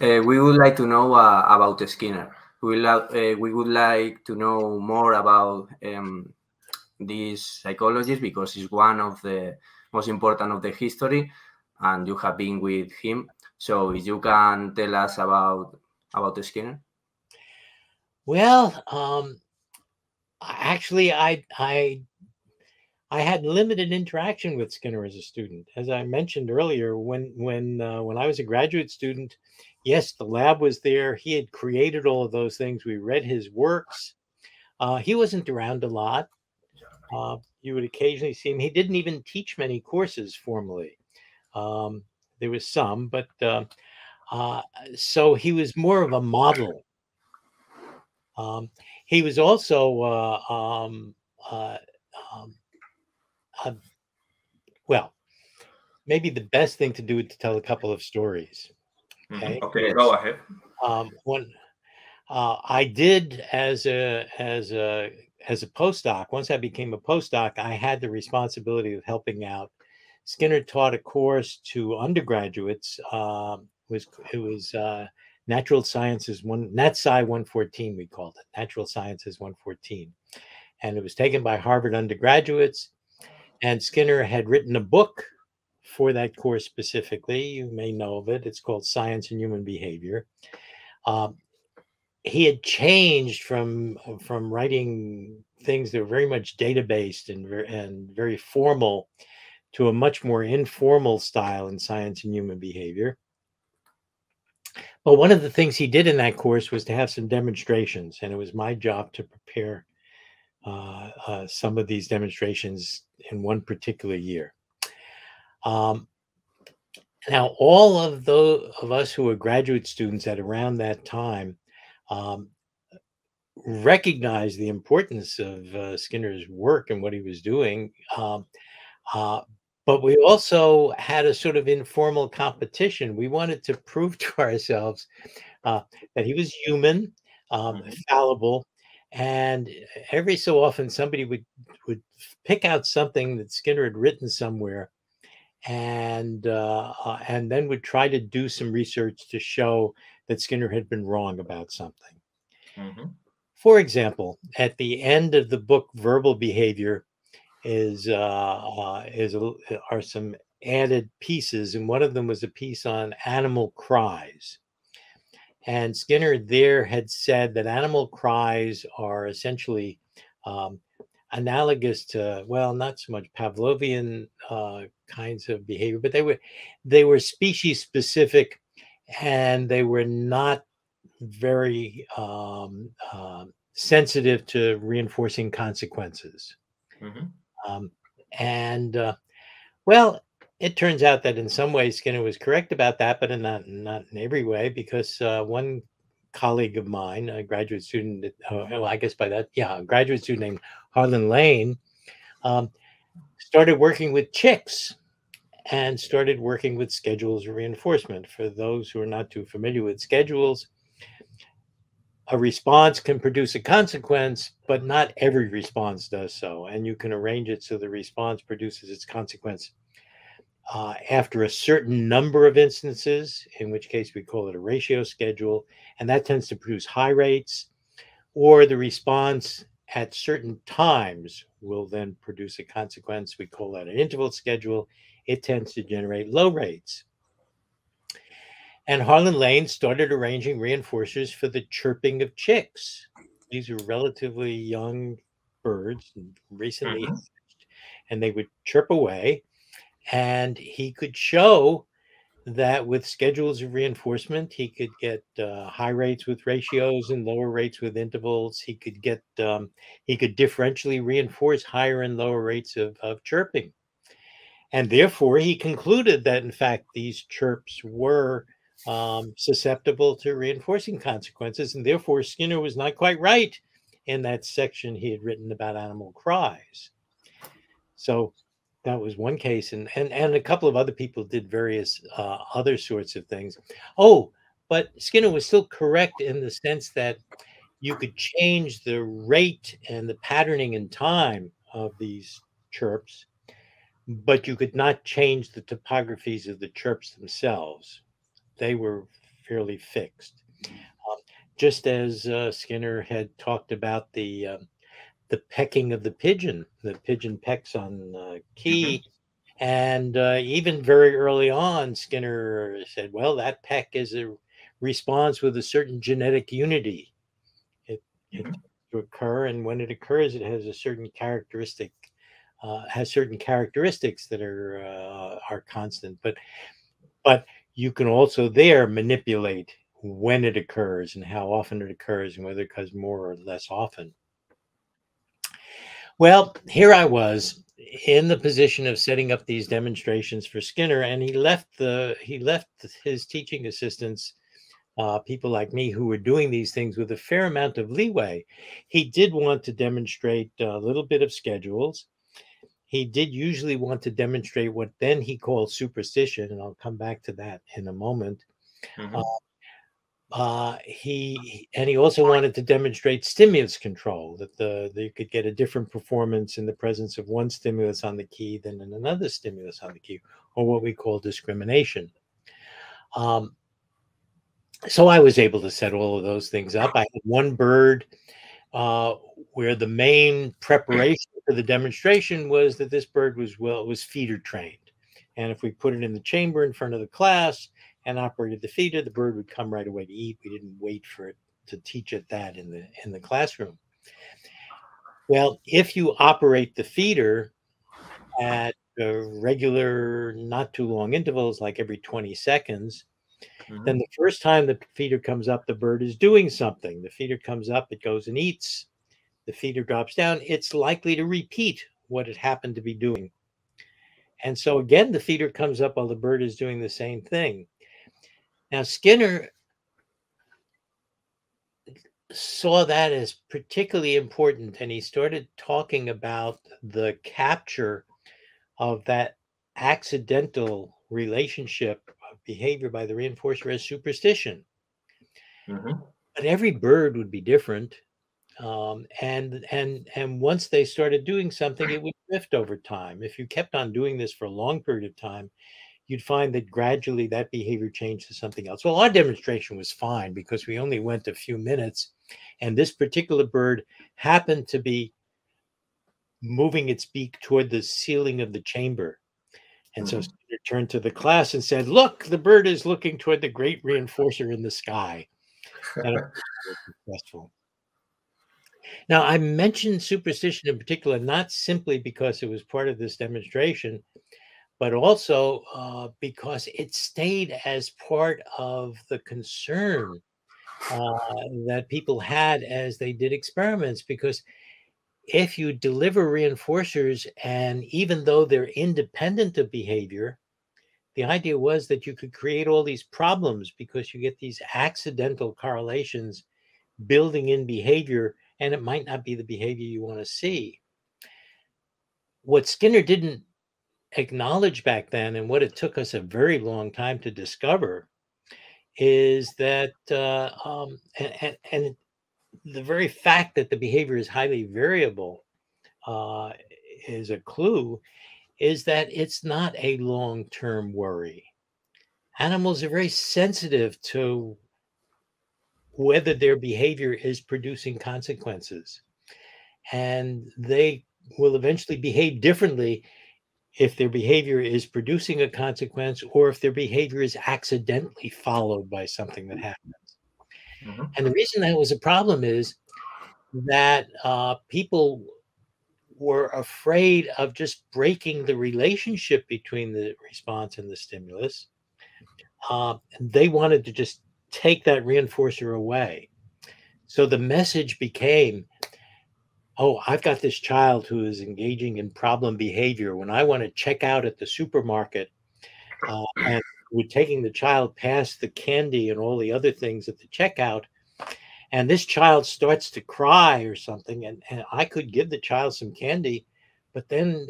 We would like to know about Skinner. We would like to know more about this psychologist, because he's one of the most important of the history, and you have been with him. So if you can tell us about Skinner. Well, actually, I had limited interaction with Skinner as a student. As I mentioned earlier, when I was a graduate student, yes, the lab was there. He had created all of those things. We read his works. He wasn't around a lot. You would occasionally see him. He didn't even teach many courses formally. There was some, but so he was more of a model. He was also well, maybe the best thing to do is to tell a couple of stories. Okay, okay, go ahead. One, I did as a postdoc. Once I became a postdoc, I had the responsibility of helping out. Skinner taught a course to undergraduates. It was Natural Sciences 114. We called it Natural Sciences 114, and it was taken by Harvard undergraduates. And Skinner had written a book for that course specifically. You may know of it. It's called Science and Human Behavior. He had changed from writing things that were very much data-based and very formal to a much more informal style in Science and Human Behavior. But one of the things he did in that course was to have some demonstrations, and it was my job to prepare some of these demonstrations in one particular year. Now, all of those of us who were graduate students at around that time recognized the importance of Skinner's work and what he was doing. But we also had a sort of informal competition. We wanted to prove to ourselves that he was human, fallible, and every so often somebody would pick out something that Skinner had written somewhere, and then would try to do some research to show that Skinner had been wrong about something. Mm-hmm. For example, at the end of the book, Verbal Behavior, are some added pieces, and one of them was a piece on animal cries. And Skinner there had said that animal cries are essentially analogous to, well, not so much Pavlovian kinds of behavior, but they were species specific, and they were not very sensitive to reinforcing consequences. Mm-hmm. Well, it turns out that in some ways Skinner was correct about that, but not in every way, because one colleague of mine, a graduate student, a graduate student named Harlan Lane, started working with chicks and started working with schedules of reinforcement. For those who are not too familiar with schedules, a response can produce a consequence, but not every response does so. And you can arrange it so the response produces its consequence after a certain number of instances, in which case we call it a ratio schedule, and that tends to produce high rates, or the response at certain times will then produce a consequence. We call that an interval schedule. It tends to generate low rates. And Harlan Lane started arranging reinforcers for the chirping of chicks. These were relatively young birds, recently hatched, and they would chirp away. And he could show that with schedules of reinforcement, he could get high rates with ratios and lower rates with intervals. He could get differentially reinforce higher and lower rates of chirping. And therefore, he concluded that, in fact, these chirps were susceptible to reinforcing consequences, and therefore Skinner was not quite right in that section he had written about animal cries. So that was one case, and a couple of other people did various other sorts of things. Oh, but Skinner was still correct in the sense that you could change the rate and the patterning and time of these chirps, but you could not change the topographies of the chirps themselves. They were fairly fixed. Just as Skinner had talked about the pecking of the pigeon pecks on the key. Mm-hmm. And even very early on, Skinner said, well, that peck is a response with a certain genetic unity. It mm-hmm. to occur, and when it occurs, it has a certain characteristic, has certain characteristics that are constant. But you can also there manipulate when it occurs and how often it occurs and whether it occurs more or less often. Well, here I was in the position of setting up these demonstrations for Skinner, and he left his teaching assistants, people like me who were doing these things, with a fair amount of leeway. He did want to demonstrate a little bit of schedules. He did usually want to demonstrate what then he called superstition, and I'll come back to that in a moment. Mm-hmm. He also wanted to demonstrate stimulus control, that you could get a different performance in the presence of one stimulus on the key than in another stimulus on the key, or what we call discrimination. So I was able to set all of those things up. I had one bird where the main preparation for the demonstration was that this bird was feeder trained, and if we put it in the chamber in front of the class and operated the feeder, the bird would come right away to eat. We didn't wait for it to teach it that in the classroom. Well, if you operate the feeder at regular, not too long intervals, like every 20 seconds, mm-hmm. then the first time the feeder comes up, the bird is doing something. The feeder comes up, it goes and eats. The feeder drops down, it's likely to repeat what it happened to be doing. And so again, the feeder comes up while the bird is doing the same thing. Now, Skinner saw that as particularly important, and he started talking about the capture of that accidental relationship of behavior by the reinforcer as superstition. Mm-hmm. But every bird would be different. And once they started doing something, it would drift over time. If you kept on doing this for a long period of time, you'd find that gradually that behavior changed to something else. Well, our demonstration was fine because we only went a few minutes, and this particular bird happened to be moving its beak toward the ceiling of the chamber. And so Skinner turned to the class and said, "Look, the bird is looking toward the great reinforcer in the sky." And it was successful. Now, I mentioned superstition in particular, not simply because it was part of this demonstration, but also because it stayed as part of the concern that people had as they did experiments. Because if you deliver reinforcers, and even though they're independent of behavior, the idea was that you could create all these problems because you get these accidental correlations building in behavior, and it might not be the behavior you want to see. What Skinner didn't acknowledge back then, and what it took us a very long time to discover, is that and the very fact that the behavior is highly variable is a clue, is that it's not a long-term worry. Animals are very sensitive to whether their behavior is producing consequences, and they will eventually behave differently if their behavior is producing a consequence, or if their behavior is accidentally followed by something that happens. Mm-hmm. And the reason that was a problem is that people were afraid of just breaking the relationship between the response and the stimulus. They wanted to just take that reinforcer away. So the message became, oh, I've got this child who is engaging in problem behavior. When I want to check out at the supermarket, and we're taking the child past the candy and all the other things at the checkout, and this child starts to cry or something, and I could give the child some candy, but then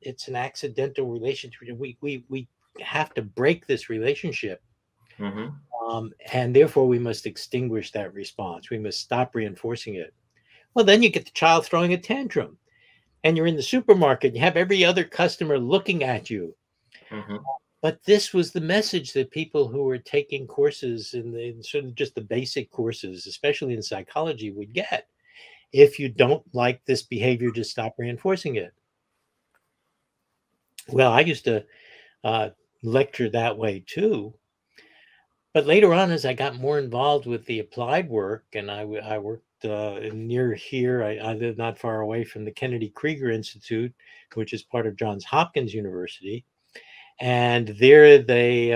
it's an accidental relationship. We have to break this relationship. Mm-hmm. And therefore, we must extinguish that response. We must stop reinforcing it. Well, then you get the child throwing a tantrum, and you're in the supermarket. You have every other customer looking at you. Mm-hmm. But this was the message that people who were taking courses in sort of just the basic courses, especially in psychology, would get. If you don't like this behavior, just stop reinforcing it. Well, I used to lecture that way too. But later on, as I got more involved with the applied work, and I worked near here, I lived not far away from the Kennedy Krieger Institute, which is part of Johns Hopkins University. And there they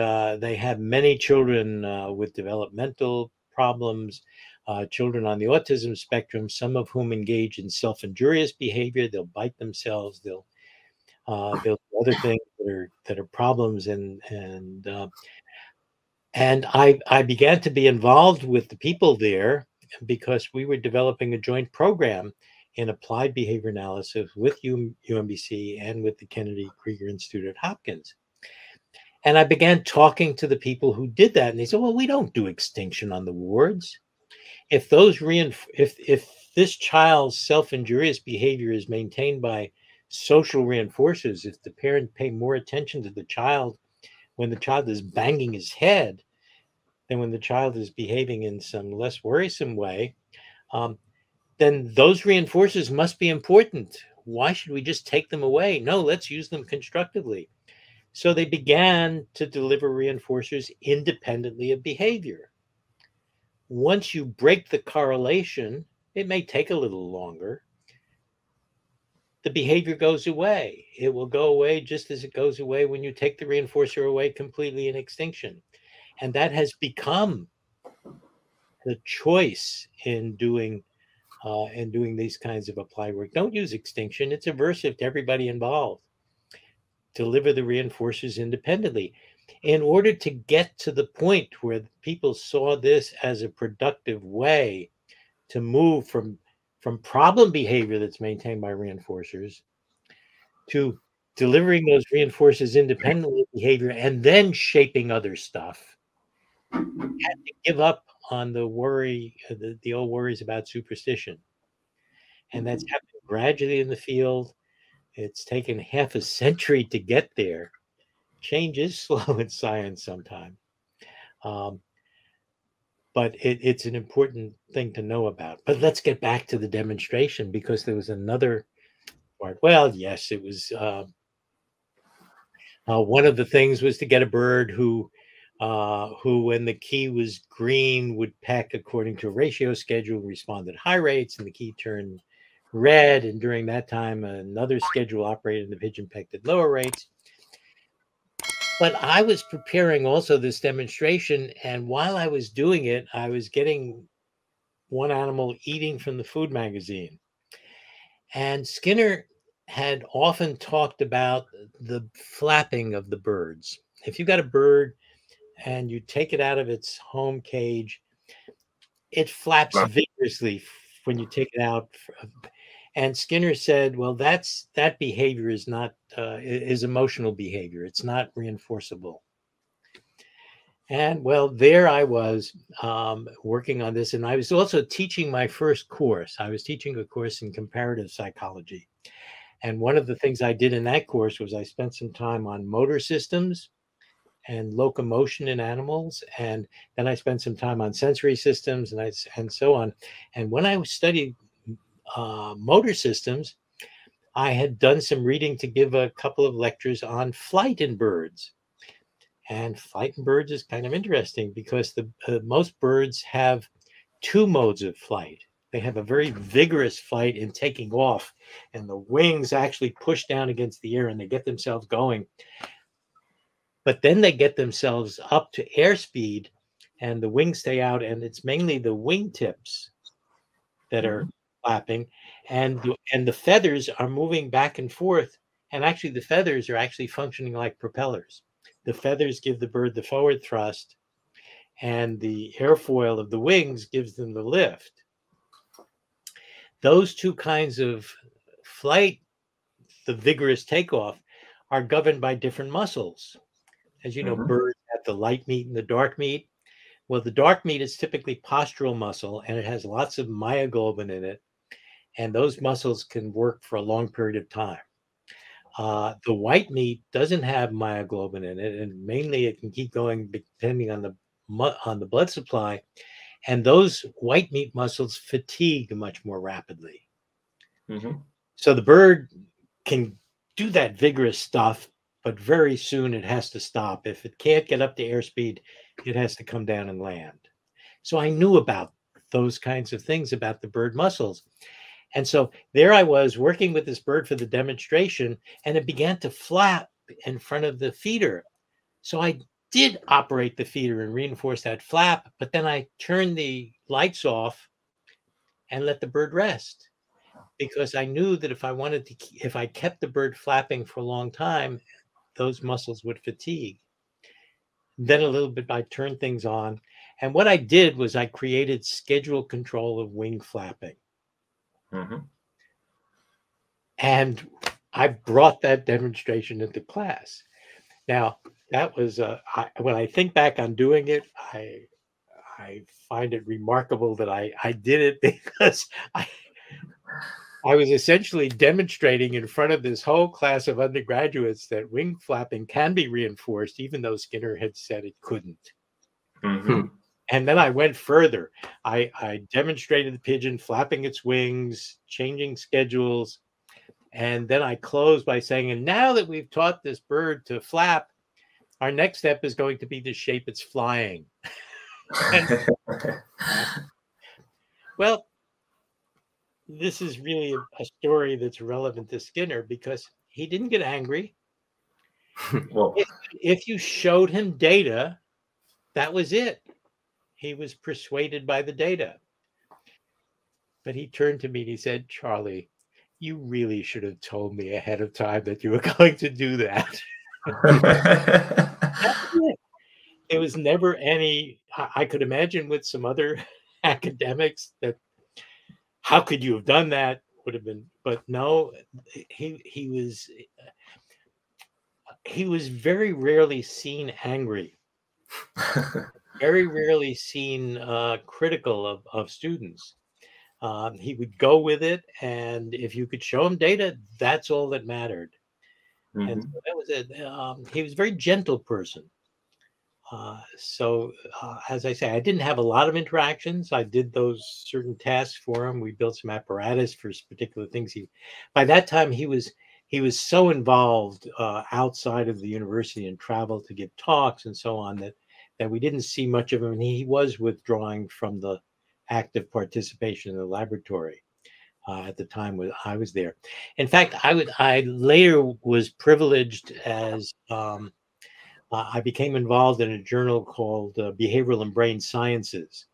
had many children with developmental problems, children on the autism spectrum, some of whom engage in self-injurious behavior. They'll bite themselves. They'll do other things that are problems. And I began to be involved with the people there because we were developing a joint program in applied behavior analysis with UMBC and with the Kennedy Krieger Institute at Hopkins. And I began talking to the people who did that. And they said, well, we don't do extinction on the wards. If if this child's self-injurious behavior is maintained by social reinforcers, if the parent pay more attention to the child when the child is banging his head than when the child is behaving in some less worrisome way, then those reinforcers must be important. Why should we just take them away? No, let's use them constructively. So they began to deliver reinforcers independently of behavior. Once you break the correlation, it may take a little longer. The behavior goes away. It will go away just as it goes away when you take the reinforcer away completely in extinction. And that has become the choice in doing these kinds of applied work. Don't use extinction. It's aversive to everybody involved. Deliver the reinforcers independently. In order to get to the point where people saw this as a productive way to move from problem behavior that's maintained by reinforcers to delivering those reinforcers independently of behavior and then shaping other stuff, had to give up on the worry, the old worries about superstition. And that's happened gradually in the field. It's taken half a century to get there. Change is slow in science sometimes. But it's an important thing to know about. But let's get back to the demonstration, because there was another part. Well, yes, it was one of the things was to get a bird who, when the key was green, would peck according to a ratio schedule, responded high rates, and the key turned red. And during that time, another schedule operated, and the pigeon pecked at lower rates. But I was preparing also this demonstration, and while I was doing it, I was getting one animal eating from the food magazine. And Skinner had often talked about the flapping of the birds. If you've got a bird and you take it out of its home cage, it flaps vigorously when you take it out. And Skinner said, well, that behavior is not is emotional behavior. It's not reinforceable. And well, there I was working on this. And I was also teaching my first course. I was teaching a course in comparative psychology. And one of the things I did in that course was I spent some time on motor systems and locomotion in animals. And then I spent some time on sensory systems and so on. And when I studied motor systems, I had done some reading to give a couple of lectures on flight in birds. And flight in birds is kind of interesting because most birds have two modes of flight. They have a very vigorous flight in taking off, and the wings actually push down against the air and they get themselves going. But then they get themselves up to airspeed and the wings stay out, and it's mainly the wingtips that are flapping, and the feathers are moving back and forth, and actually the feathers are actually functioning like propellers. The feathers give the bird the forward thrust, and the airfoil of the wings gives them the lift. Those two kinds of flight, the vigorous takeoff, are governed by different muscles. As you know, birds have the light meat and the dark meat. Well, the dark meat is typically postural muscle, and it has lots of myoglobin in it. And those muscles can work for a long period of time. The white meat doesn't have myoglobin in it, and mainly it can keep going depending on the blood supply. And those white meat muscles fatigue much more rapidly. Mm-hmm. So the bird can do that vigorous stuff, but very soon it has to stop. If it can't get up to airspeed, it has to come down and land. So I knew about those kinds of things about the bird muscles. And so there I was working with this bird for the demonstration, and it began to flap in front of the feeder. So I did operate the feeder and reinforce that flap, but then I turned the lights off and let the bird rest, because I knew that if I wanted to, if I kept the bird flapping for a long time, those muscles would fatigue. Then a little bit, I turned things on. And what I did was I created schedule control of wing flapping. Mm-hmm. And I brought that demonstration into class. Now, that was, when I think back on doing it, I find it remarkable that I did it, because I was essentially demonstrating in front of this whole class of undergraduates that wing flapping can be reinforced, even though Skinner had said it couldn't. Mm-hmm. And then I went further. I demonstrated the pigeon flapping its wings, changing schedules. And then I closed by saying, and now that we've taught this bird to flap, our next step is going to be to shape its flying. And, well, this is really a story that's relevant to Skinner, because he didn't get angry. Well, if you showed him data, that was it. He was persuaded by the data. But he turned to me and he said, Charlie, you really should have told me ahead of time that you were going to do that. There was never any, I could imagine with some other academics that, how could you have done that? Would have been, but no, he was very rarely seen angry. Very rarely seen critical of students. He would go with it, and if you could show him data, that's all that mattered. Mm-hmm. And so that was it. He was a very gentle person. As I say, I didn't have a lot of interactions. I did those certain tasks for him. We built some apparatus for particular things. By that time, he was so involved outside of the university and traveled to give talks and so on that we didn't see much of him, and he was withdrawing from the active participation in the laboratory at the time when I was there. In fact, I later was privileged as I became involved in a journal called Behavioral and Brain Sciences.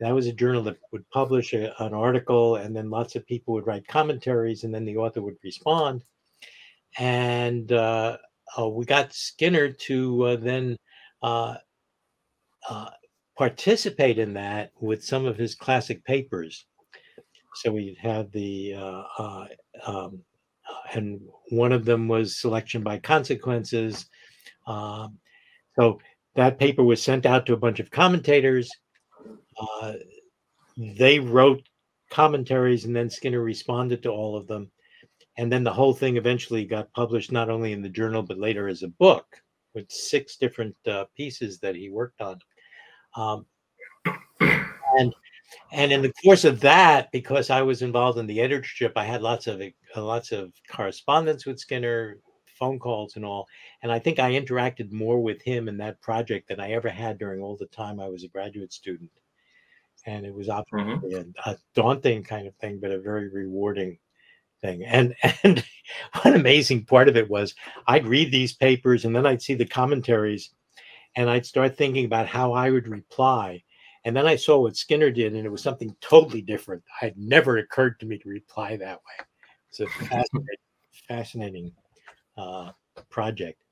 That was a journal that would publish an article, and then lots of people would write commentaries, and then the author would respond. And we got Skinner to then participate in that with some of his classic papers. So we had and one of them was Selection by Consequences. So that paper was sent out to a bunch of commentators. They wrote commentaries, and then Skinner responded to all of them. And then the whole thing eventually got published, not only in the journal, but later as a book with 6 different pieces that he worked on. And in the course of that, because I was involved in the editorship, I had lots of correspondence with Skinner, phone calls and all. And I think I interacted more with him in that project than I ever had during all the time I was a graduate student. And it was obviously a daunting kind of thing, but a very rewarding thing. And one amazing part of it was I'd read these papers, and then I'd see the commentaries, and I'd start thinking about how I would reply. And then I saw what Skinner did, and it was something totally different. It had never occurred to me to reply that way. It's a fascinating project.